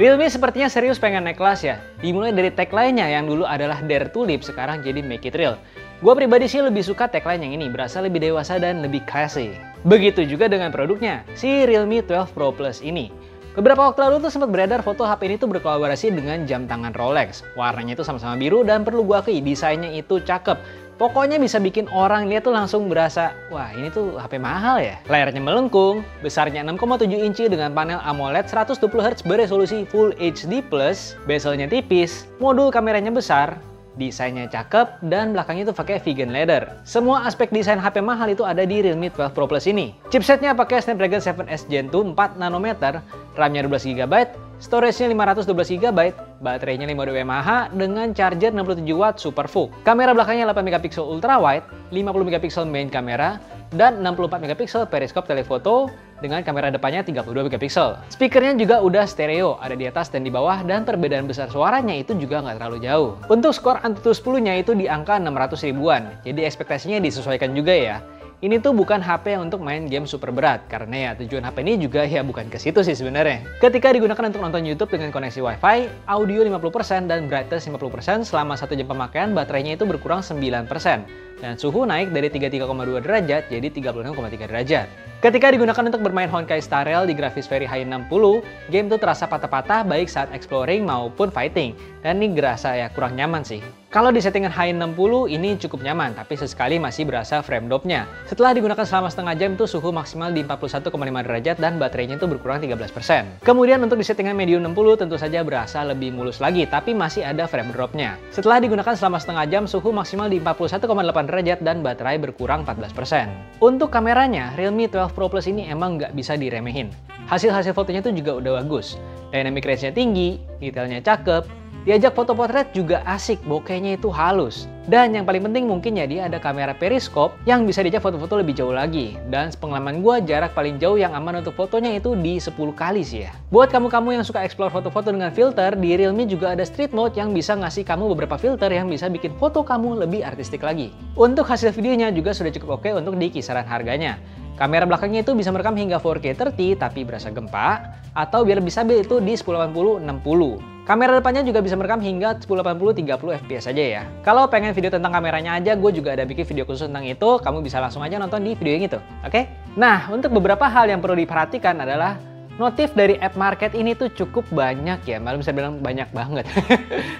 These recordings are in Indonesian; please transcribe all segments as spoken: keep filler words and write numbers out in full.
Realme sepertinya serius pengen naik kelas ya. Dimulai dari tagline-nya yang dulu adalah Dare to Leap, sekarang jadi Make It Real. Gua pribadi sih lebih suka tagline yang ini, berasa lebih dewasa dan lebih classy. Begitu juga dengan produknya, si Realme twelve Pro Plus ini. Beberapa waktu lalu tuh sempat beredar foto H P ini tuh berkolaborasi dengan jam tangan Rolex. Warnanya itu sama-sama biru dan perlu gua akui desainnya itu cakep. Pokoknya bisa bikin orang lihat tuh langsung berasa, wah ini tuh H P mahal ya. Layarnya melengkung, besarnya enam koma tujuh inci dengan panel AMOLED seratus dua puluh hertz beresolusi Full H D plus, bezelnya tipis, modul kameranya besar, desainnya cakep, dan belakangnya itu pakai vegan leather. Semua aspek desain H P mahal itu ada di Realme twelve Pro Plus ini. Chipsetnya pakai Snapdragon seven S Gen two empat nanometer, RAM-nya dua belas giga byte, storage-nya lima ratus dua belas giga byte, baterainya lima ribu mAh dengan charger enam puluh tujuh watt SuperVOOC. Kamera belakangnya delapan megapiksel ultra wide, lima puluh megapiksel main kamera, dan enam puluh empat megapiksel periskop telefoto dengan kamera depannya tiga puluh dua megapiksel. Speakernya juga udah stereo, ada di atas dan di bawah, dan perbedaan besar suaranya itu juga nggak terlalu jauh. Untuk skor Antutu sepuluh-nya itu di angka enam ratus ribuan, jadi ekspektasinya disesuaikan juga ya. Ini tuh bukan H P untuk main game super berat, karena ya tujuan H P ini juga ya bukan ke situ sih sebenarnya. Ketika digunakan untuk nonton YouTube dengan koneksi WiFi, audio lima puluh persen dan brightness lima puluh persen selama satu jam pemakaian, baterainya itu berkurang sembilan persen. Dan suhu naik dari tiga puluh tiga koma dua derajat jadi tiga puluh enam koma tiga derajat. Ketika digunakan untuk bermain Honkai Star Rail di grafis Very High enam puluh, game tuh terasa patah-patah baik saat exploring maupun fighting. Dan ini gerasa ya kurang nyaman sih. Kalau di settingan High enam puluh ini cukup nyaman, tapi sesekali masih berasa frame drop-nya. Setelah digunakan selama setengah jam tuh suhu maksimal di empat puluh satu koma lima derajat dan baterainya tuh berkurang tiga belas persen. Kemudian untuk di settingan medium enam puluh tentu saja berasa lebih mulus lagi, tapi masih ada frame drop-nya. Setelah digunakan selama setengah jam suhu maksimal di empat puluh satu koma delapan derajat dan baterai berkurang empat belas persen. Untuk kameranya, Realme twelve Pro Plus ini emang nggak bisa diremehin. Hasil-hasil fotonya tuh juga udah bagus. Dynamic range-nya tinggi, detailnya cakep, diajak foto potret juga asik, bokehnya itu halus. Dan yang paling penting mungkin ya dia ada kamera periskop yang bisa diajak foto-foto lebih jauh lagi. Dan pengalaman gua jarak paling jauh yang aman untuk fotonya itu di sepuluh kali sih ya. Buat kamu-kamu yang suka explore foto-foto dengan filter, di Realme juga ada Street Mode yang bisa ngasih kamu beberapa filter yang bisa bikin foto kamu lebih artistik lagi. Untuk hasil videonya juga sudah cukup oke untuk di kisaran harganya. Kamera belakangnya itu bisa merekam hingga empat K tiga puluh tapi berasa gempa, atau biar lebih stabil itu di sepuluh delapan puluh enam puluh. Kamera depannya juga bisa merekam hingga sepuluh delapan puluh tiga puluh F P S aja ya. Kalau pengen video tentang kameranya aja, gue juga ada bikin video khusus tentang itu, kamu bisa langsung aja nonton di video yang itu, oke? Okay? Nah, untuk beberapa hal yang perlu diperhatikan adalah notif dari app market ini tuh cukup banyak ya, malah bisa bilang banyak banget.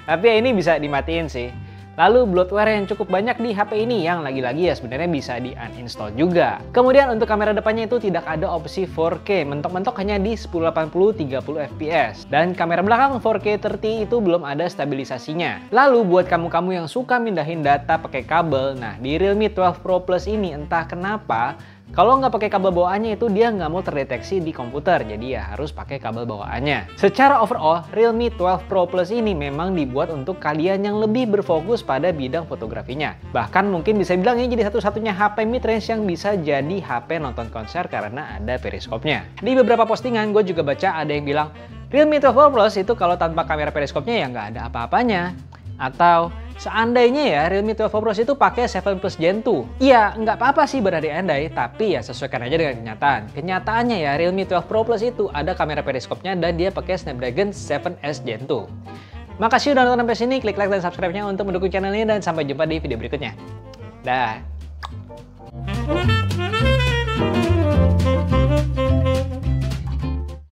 Tapi ya ini bisa dimatiin sih. Lalu bloatware yang cukup banyak di H P ini yang lagi-lagi ya sebenarnya bisa di-uninstall juga. Kemudian untuk kamera depannya itu tidak ada opsi empat K, mentok-mentok hanya di sepuluh delapan puluh tiga puluh F P S. Dan kamera belakang empat K tiga puluh itu belum ada stabilisasinya. Lalu buat kamu-kamu yang suka mindahin data pakai kabel, nah di Realme twelve Pro Plus ini entah kenapa kalau nggak pakai kabel bawaannya itu dia nggak mau terdeteksi di komputer, jadi ya harus pakai kabel bawaannya. Secara overall, Realme twelve Pro Plus ini memang dibuat untuk kalian yang lebih berfokus pada bidang fotografinya. Bahkan mungkin bisa bilang ini jadi satu-satunya H P mid-range yang bisa jadi H P nonton konser karena ada periskopnya. Di beberapa postingan gue juga baca ada yang bilang, Realme twelve Pro Plus itu kalau tanpa kamera periskopnya ya nggak ada apa-apanya. Atau seandainya ya Realme twelve Pro Plus itu pakai seven plus Gen two. Iya, nggak apa-apa sih berandai-andai, tapi ya sesuaikan aja dengan kenyataan. Kenyataannya ya Realme twelve Pro Plus itu ada kamera periskopnya dan dia pakai Snapdragon seven S Gen two. Makasih udah nonton sampai sini, klik like dan subscribe-nya untuk mendukung channel ini dan sampai jumpa di video berikutnya. Dah.